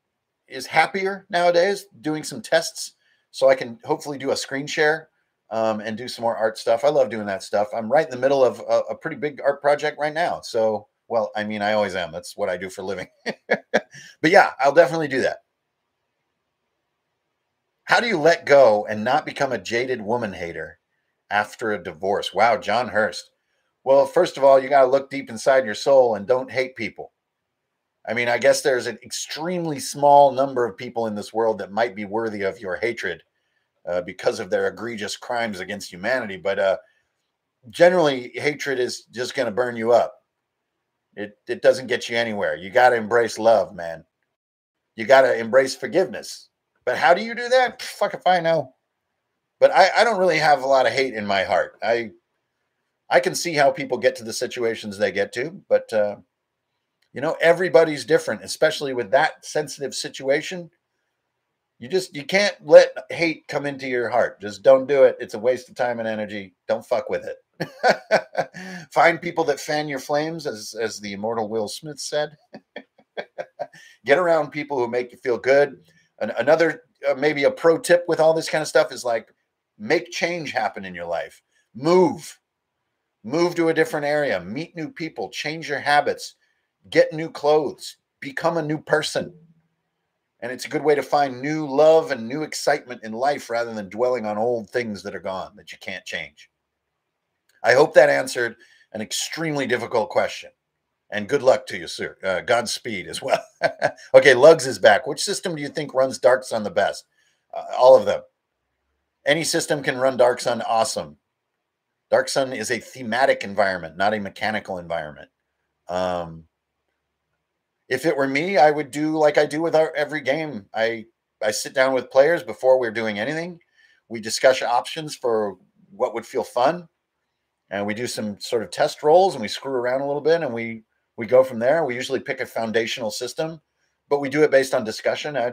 is happier nowadays, doing some tests, so I can hopefully do a screen share and do some more art stuff. I love doing that stuff. I'm right in the middle of a pretty big art project right now. So, well, I mean, I always am. That's what I do for a living. But yeah, I'll definitely do that. How do you let go and not become a jaded woman hater after a divorce? Wow, John Hurst. Well, first of all, you got to look deep inside your soul and don't hate people. I mean, I guess there's an extremely small number of people in this world that might be worthy of your hatred because of their egregious crimes against humanity. But generally, hatred is just going to burn you up. It doesn't get you anywhere. You got to embrace love, man. You got to embrace forgiveness. But how do you do that? Fuck if I know. But I don't really have a lot of hate in my heart. I can see how people get to the situations they get to, but, you know, everybody's different, especially with that sensitive situation. You can't let hate come into your heart. Just don't do it. It's a waste of time and energy. Don't fuck with it. Find people that fan your flames, as the immortal Will Smith said. Get around people who make you feel good. Another, maybe a pro tip with all this kind of stuff is like, make change happen in your life. Move to a different area, meet new people, change your habits, get new clothes, become a new person. And it's a good way to find new love and new excitement in life rather than dwelling on old things that are gone that you can't change. I hope that answered an extremely difficult question. And good luck to you, sir. Godspeed as well. Okay, Lugs is back. Which system do you think runs Dark Sun the best? All of them. Any system can run Dark Sun awesome. Dark Sun is a thematic environment, not a mechanical environment. If it were me, I would do like I do with every game. I sit down with players before we're doing anything. We discuss options for what would feel fun. And we do some sort of test rolls, and we screw around a little bit, and we go from there. We usually pick a foundational system, but we do it based on discussion. I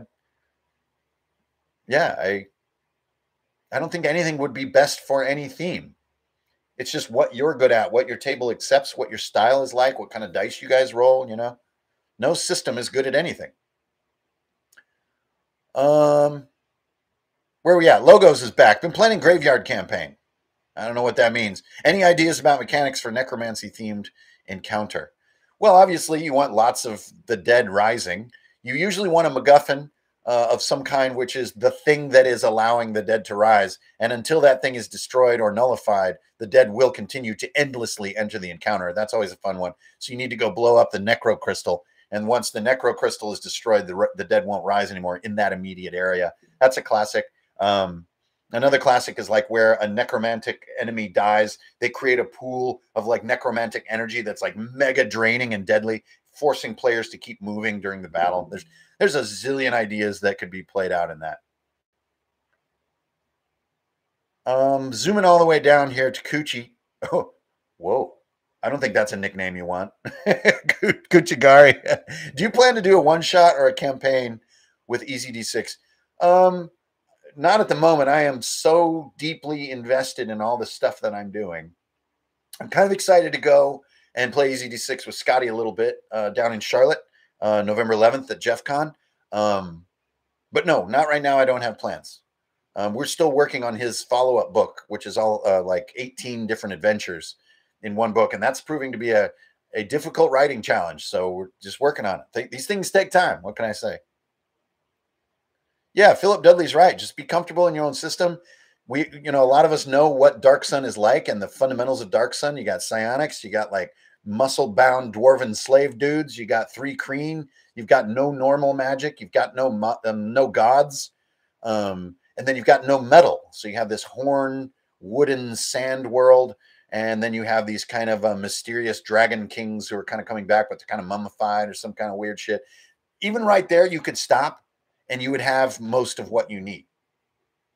don't think anything would be best for any theme. It's just what you're good at, what your table accepts, what your style is like, what kind of dice you guys roll, you know. No system is good at anything. Where are we at? Logos is back. Been planning Graveyard Campaign. I don't know what that means. Any ideas about mechanics for necromancy-themed encounter? Well, obviously, you want lots of the dead rising. You usually want a MacGuffin of some kind, which is the thing that is allowing the dead to rise. And until that thing is destroyed or nullified, the dead will continue to endlessly enter the encounter. That's always a fun one. So you need to go blow up the necrocrystal. And once the necrocrystal is destroyed, the dead won't rise anymore in that immediate area. That's a classic. Another classic is like where a necromantic enemy dies. They create a pool of like necromantic energy that's like mega draining and deadly, forcing players to keep moving during the battle. There's a zillion ideas that could be played out in that. Zooming all the way down here to Kuchi. Oh, whoa. I don't think that's a nickname you want. Kuchigari. Do you plan to do a one-shot or a campaign with Easy D6? Not at the moment. I am so deeply invested in all the stuff that I'm doing. I'm kind of excited to go and play Easy D6 with Scotty a little bit down in Charlotte. November 11th at JeffCon. But no, not right now. I don't have plans. We're still working on his follow-up book, which is all like 18 different adventures in one book. And that's proving to be a difficult writing challenge. So we're just working on it. These things take time. What can I say? Yeah, Philip Dudley's right. Just be comfortable in your own system. A lot of us know what Dark Sun is like and the fundamentals of Dark Sun. You got psionics. You got like muscle-bound dwarven slave dudes. You got 3 Kreen. You've got no normal magic. You've got no gods. And then you've got no metal. So you have this horn, wooden sand world. And then you have these kind of mysterious dragon kings who are kind of coming back, but they're kind of mummified or some kind of weird shit. Even right there, you could stop and you would have most of what you need.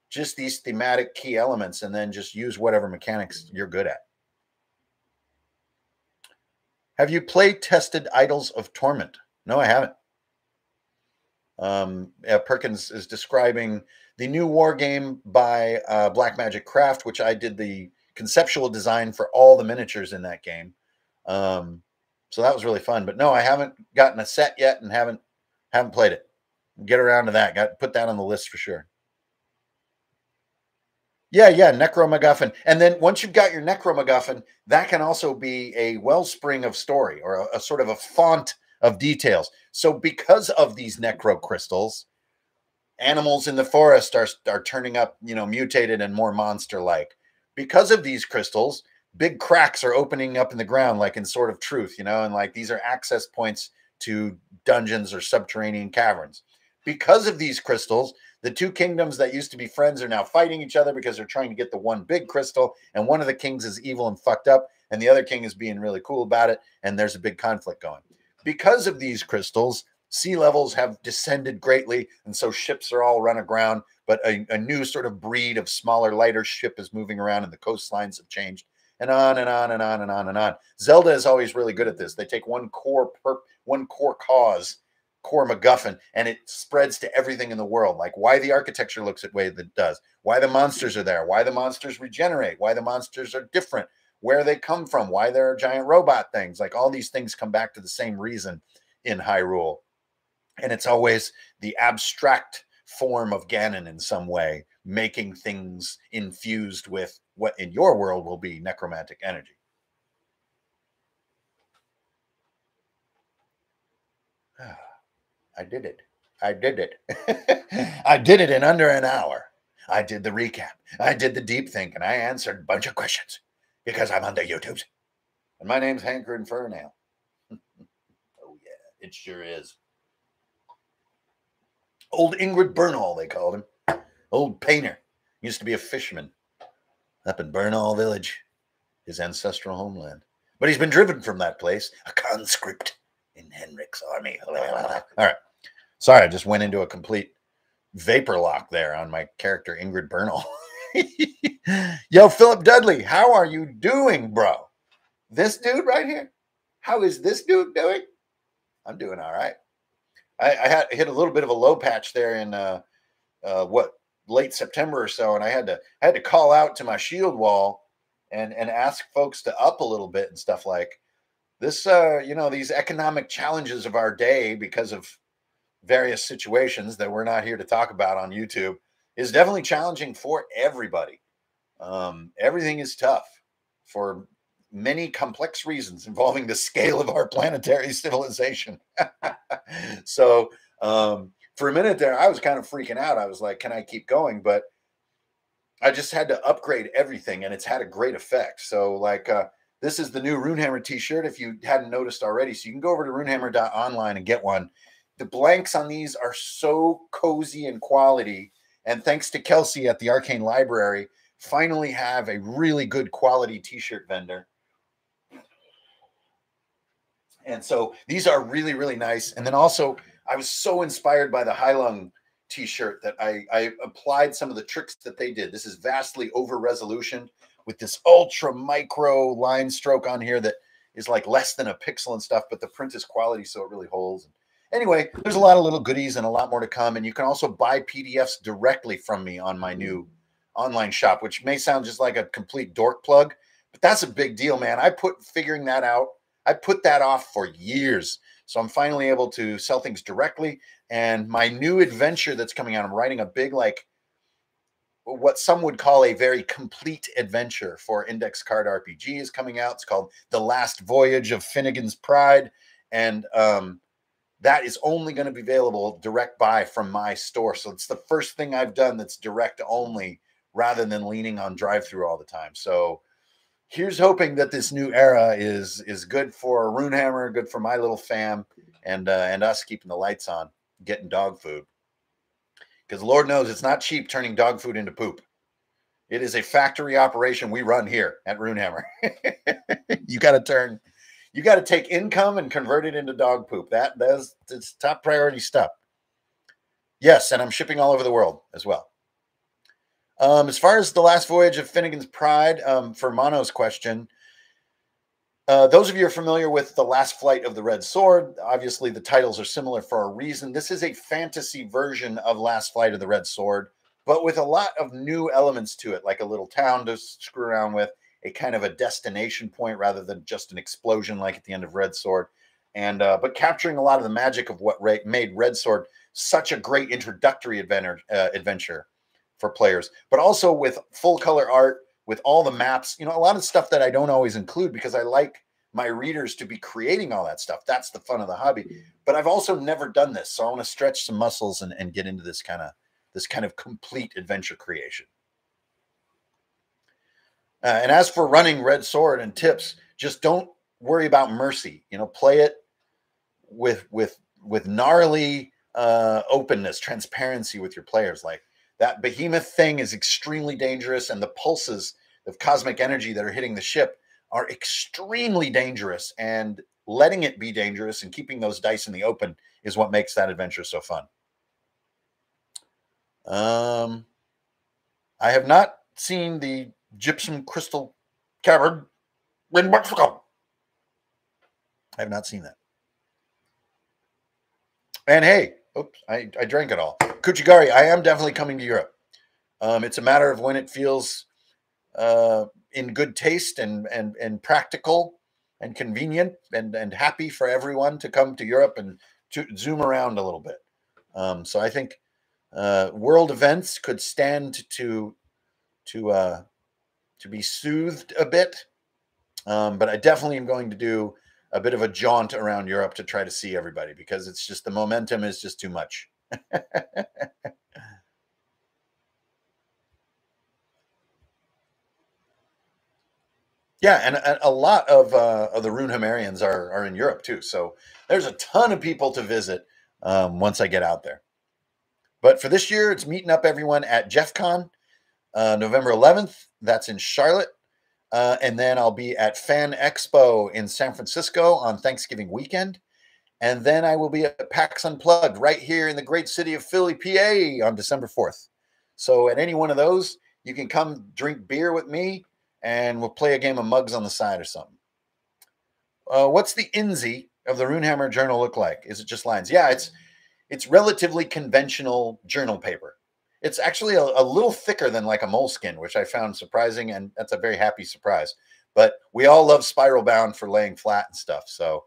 Just these thematic key elements, and then just use whatever mechanics you're good at. Have you play-tested Idols of Torment? No, I haven't. Perkins is describing the new war game by Black Magic Craft, which I did the conceptual design for all the miniatures in that game. So that was really fun. But no, I haven't gotten a set yet and haven't played it. Get around to that. Put that on the list for sure. Yeah, Necromaguffin. And then once you've got your Necromaguffin, that can also be a wellspring of story or a sort of a font of details. So because of these Necro crystals, animals in the forest are turning up, you know, mutated and more monster-like. Because of these crystals, big cracks are opening up in the ground, like in Sword of Truth, you know, and like these are access points to dungeons or subterranean caverns. Because of these crystals, the two kingdoms that used to be friends are now fighting each other because they're trying to get the one big crystal, and one of the kings is evil and fucked up, and the other king is being really cool about it, and there's a big conflict going. Because of these crystals, sea levels have descended greatly, and so ships are all run aground, but a new sort of breed of smaller, lighter ship is moving around, and the coastlines have changed, and on and on and on and on and on. Zelda is always really good at this. They take one core MacGuffin, and it spreads to everything in the world, like why the architecture looks the way that it does, why the monsters are there, why the monsters regenerate, why the monsters are different, where they come from, why there are giant robot things. Like all these things come back to the same reason in Hyrule. And it's always the abstract form of Ganon in some way, making things infused with what in your world will be necromantic energy. I did it. I did it. I did it in under an hour. I did the recap. I did the deep think, and I answered a bunch of questions because I'm on the YouTubes. And my name's Hankerin Ferinale. Oh, yeah, it sure is. Old Ingrid Bernal, they called him. Old painter. Used to be a fisherman up in Bernal Village, his ancestral homeland. But he's been driven from that place, a conscript in Henrik's army. All right. Sorry, I just went into a complete vapor lock there on my character, Ingrid Bernal. Yo, Philip Dudley, how are you doing, bro? This dude right here? How is this dude doing? I'm doing all right. I hit a little bit of a low patch there in late September or so, and I had to call out to my shield wall and ask folks to up a little bit and stuff like this. You know, these economic challenges of our day because of various situations that we're not here to talk about on YouTube is definitely challenging for everybody. Everything is tough for many complex reasons involving the scale of our planetary civilization. So for a minute there, I was kind of freaking out. I was like, can I keep going? But I just had to upgrade everything, and it's had a great effect. So like this is the new Runehammer t-shirt, if you hadn't noticed already. So you can go over to runehammer.online and get one. The blanks on these are so cozy in quality. And thanks to Kelsey at the Arcane Library, finally have a really good quality t-shirt vendor. And so these are really, really nice. And then also, I was so inspired by the Hylung t-shirt that I applied some of the tricks that they did. This is vastly over-resolution with this ultra-micro line stroke on here that is like less than a pixel and stuff, but the print is quality, so it really holds. Anyway, there's a lot of little goodies and a lot more to come. And you can also buy PDFs directly from me on my new online shop, which may sound just like a complete dork plug, but that's a big deal, man. I put that off for years. So I'm finally able to sell things directly. And my new adventure that's coming out, I'm writing a big, like what some would call a very complete adventure for Index Card RPG is coming out. It's called The Last Voyage of Finnegan's Pride. And, that is only going to be available direct buy from my store. So it's the first thing I've done that's direct only rather than leaning on drive-through all the time. So here's hoping that this new era is good for Runehammer, good for my little fam, and us keeping the lights on, getting dog food. Because Lord knows it's not cheap turning dog food into poop. It is a factory operation we run here at Runehammer. You got to take income and convert it into dog poop. That's top priority stuff. Yes, and I'm shipping all over the world as well. As far as The Last Voyage of Finnegan's Pride, for Mono's question, those of you who are familiar with The Last Flight of the Red Sword, obviously the titles are similar for a reason. This is a fantasy version of Last Flight of the Red Sword, but with a lot of new elements to it, like a little town to screw around with, a kind of a destination point rather than just an explosion like at the end of Red Sword. And but capturing a lot of the magic of what made Red Sword such a great introductory adventure for players, but also with full color art, with all the maps, you know, a lot of stuff that I don't always include because I like my readers to be creating all that stuff. That's the fun of the hobby. But I've also never done this, so I want to stretch some muscles and get into this kind of complete adventure creation. And as for running Red Sword and tips, just don't worry about mercy. You know, play it with gnarly openness, transparency with your players. Like, that behemoth thing is extremely dangerous, and the pulses of cosmic energy that are hitting the ship are extremely dangerous, and letting it be dangerous and keeping those dice in the open is what makes that adventure so fun. I have not seen the gypsum crystal cavern in Mexico. I have not seen that. And hey, oops, I drank it all. Kuchigari, I am definitely coming to Europe. It's a matter of when it feels in good taste and practical and convenient and happy for everyone to come to Europe and to zoom around a little bit. So I think world events could stand to be soothed a bit. But I definitely am going to do a bit of a jaunt around Europe to try to see everybody, because it's just, the momentum is just too much. Yeah, and a lot of the Runehammerians are in Europe too, so there's a ton of people to visit once I get out there. But for this year, it's meeting up everyone at JeffCon, November 11th. That's in Charlotte. And then I'll be at Fan Expo in San Francisco on Thanksgiving weekend. And then I will be at PAX Unplugged right here in the great city of Philly, PA on December 4th. So at any one of those, you can come drink beer with me and we'll play a game of mugs on the side or something. What's the INSI of the Runehammer journal look like? Is it just lines? Yeah, it's relatively conventional journal paper. It's actually a little thicker than like a moleskin, which I found surprising, and that's a very happy surprise. But we all love spiral bound for laying flat and stuff. So,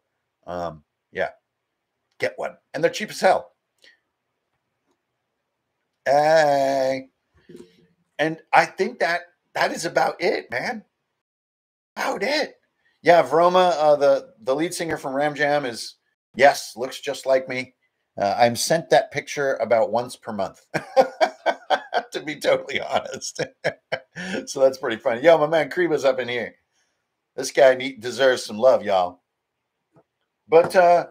yeah, get one. And they're cheap as hell. And I think that is about it, man. About it. Yeah, Vroma, the lead singer from Ram Jam is, yes, looks just like me. I'm sent that picture about once per month, to be totally honest. So that's pretty funny. Yo, my man Kriba's up in here. This guy deserves some love, y'all. But,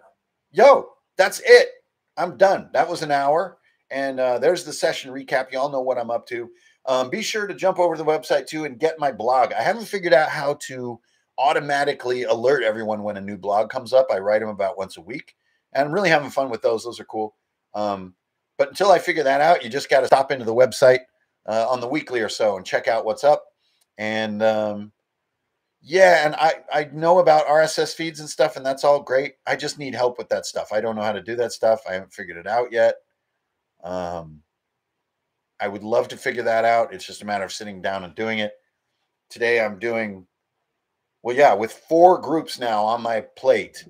yo, that's it. I'm done. That was an hour. And there's the session recap. Y'all know what I'm up to. Be sure to jump over to the website, too, and get my blog. I haven't figured out how to automatically alert everyone when a new blog comes up. I write them about once a week. And I'm really having fun with those. Those are cool. But until I figure that out, you just got to stop into the website on the weekly or so and check out what's up. And, yeah, and I know about RSS feeds and stuff, and that's all great. I just need help with that stuff. I don't know how to do that stuff. I haven't figured it out yet. I would love to figure that out. It's just a matter of sitting down and doing it. Today I'm doing, well, yeah, with 4 groups now on my plate.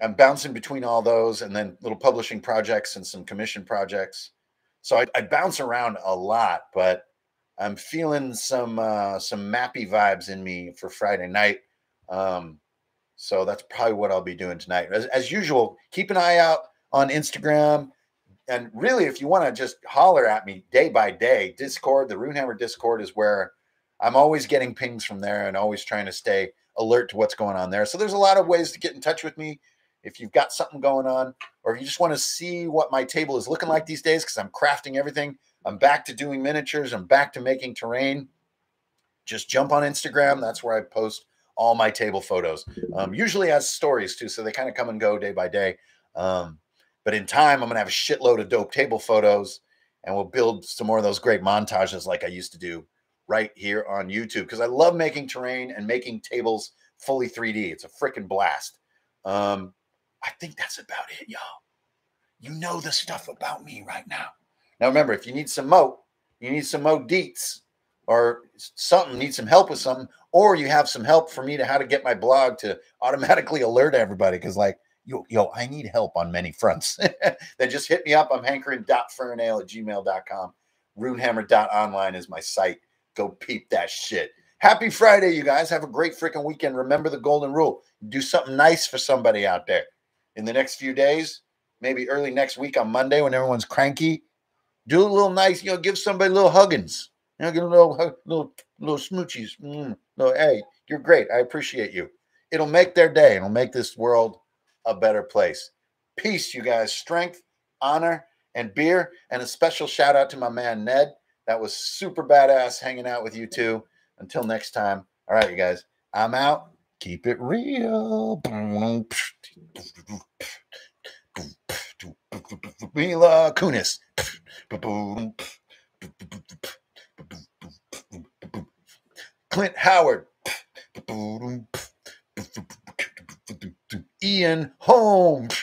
I'm bouncing between all those and then little publishing projects and some commission projects. So I bounce around a lot, but I'm feeling some mappy vibes in me for Friday night. So that's probably what I'll be doing tonight. As usual, keep an eye out on Instagram. And really, if you want to just holler at me day by day, Discord, the Runehammer Discord is where I'm always getting pings from there and always trying to stay alert to what's going on there. So there's a lot of ways to get in touch with me. If you've got something going on, or if you just want to see what my table is looking like these days, because I'm crafting everything. I'm back to doing miniatures. I'm back to making terrain. Just jump on Instagram. That's where I post all my table photos. Usually as stories, too, so they kind of come and go day by day. But in time, I'm going to have a shitload of dope table photos, and we'll build some more of those great montages like I used to do right here on YouTube, because I love making terrain and making tables fully 3D. It's a freaking blast. I think that's about it, y'all. You know the stuff about me right now. Now, remember, if you need some mo, deets or something, need some help with something, or you have some help for me to how to get my blog to automatically alert everybody, because, like, yo, I need help on many fronts, then just hit me up. I'm hankerin.ferinale@gmail.com. Runehammer.online is my site. Go peep that shit. Happy Friday, you guys. Have a great freaking weekend. Remember the golden rule. Do something nice for somebody out there. In the next few days, maybe early next week on Monday when everyone's cranky, do a little nice, you know, give somebody a little huggins. You know, give a little hug, little smoochies. Little, hey, you're great. I appreciate you. It'll make their day. It'll make this world a better place. Peace, you guys. Strength, honor, and beer. And a special shout out to my man, Ned. That was super badass hanging out with you two. Until next time. All right, you guys. I'm out. Keep it real. Mila Kunis. Clint Howard. Ian Holmes.